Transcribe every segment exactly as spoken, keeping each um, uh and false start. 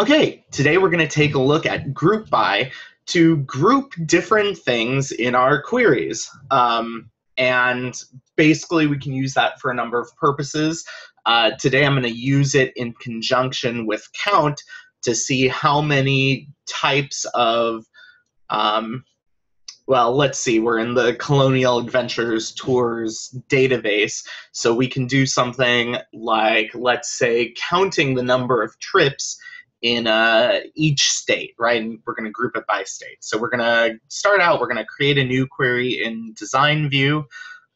Okay, today we're going to take a look at group by to group different things in our queries. Um, and basically we can use that for a number of purposes. Uh, today I'm going to use it in conjunction with count to see how many types of, um, well, let's see, we're in the Colonial Adventures Tours database, so we can do something like, let's say, counting the number of trips in uh, each state, right? And we're going to group it by state. So we're going to start out, we're going to create a new query in design view.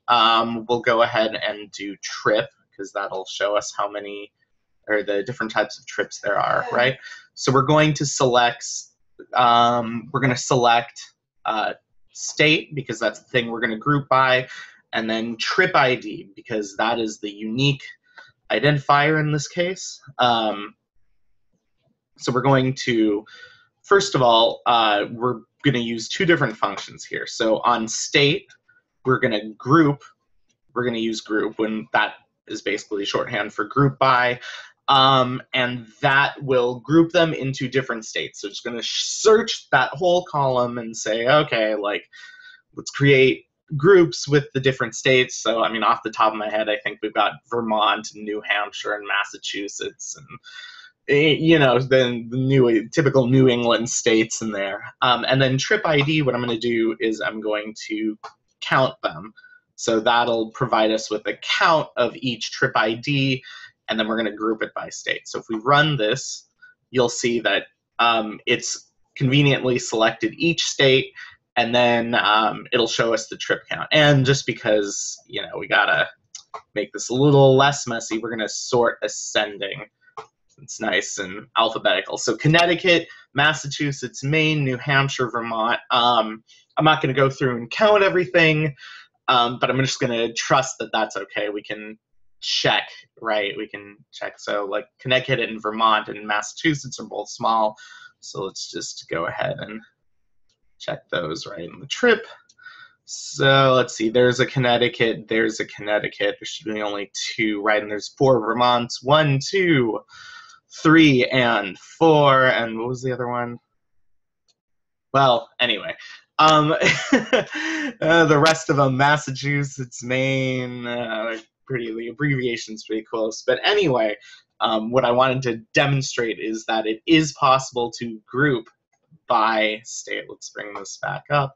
Um, we'll go ahead and do trip, because that'll show us how many, or the different types of trips there are, right? So we're going to select, um, we're going to select uh, state, because that's the thing we're going to group by, and then trip I D, because that is the unique identifier in this case. Um, So we're going to, first of all, uh, we're going to use two different functions here. So on state, we're going to group, we're going to use group, when that is basically shorthand for group by, um, and that will group them into different states. So it's going to search that whole column and say, okay, like, let's create groups with the different states. So, I mean, off the top of my head, I think we've got Vermont, and New Hampshire, and Massachusetts, and you know, then the new typical New England states in there. Um, and then trip I D, what I'm going to do is I'm going to count them. So that'll provide us with a count of each trip I D, and then we're going to group it by state. So if we run this, you'll see that um, it's conveniently selected each state, and then um, it'll show us the trip count. And just because, you know, we got to make this a little less messy, we're going to sort ascending. It's nice and alphabetical. So Connecticut, Massachusetts, Maine, New Hampshire, Vermont. Um, I'm not going to go through and count everything, um, but I'm just going to trust that that's okay. We can check, right? We can check. So like Connecticut and Vermont and Massachusetts are both small. So let's just go ahead and check those right in the trip. So let's see, there's a Connecticut, there's a Connecticut. There should be only two, right? And there's four Vermonts. One, two. Three and four, and what was the other one? Well, anyway, um, uh, the rest of them, Massachusetts, Maine, uh, pretty, the abbreviation's pretty close. But anyway, um, what I wanted to demonstrate is that it is possible to group by state. Let's bring this back up.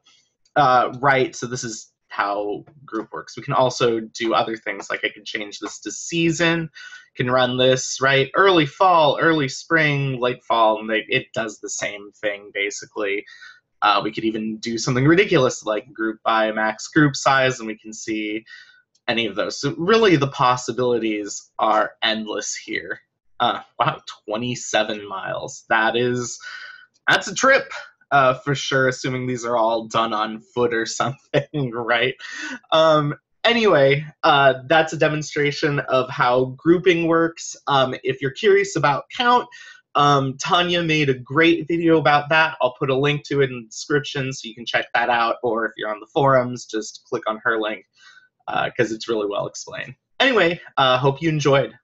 Uh, right, so this is how group works. We can also do other things, like I can change this to season, can run this, right? Early fall, early spring, late fall, and they, it does the same thing, basically. Uh, we could even do something ridiculous like group by max group size, and we can see any of those. So really the possibilities are endless here. Uh, wow, twenty-seven miles. That is, that's a trip. Uh, for sure, assuming these are all done on foot or something, right? Um, anyway, uh, that's a demonstration of how grouping works. Um, if you're curious about count, um, Tanya made a great video about that. I'll put a link to it in the description so you can check that out, or if you're on the forums, just click on her link because uh, it's really well explained. Anyway, uh, hope you enjoyed.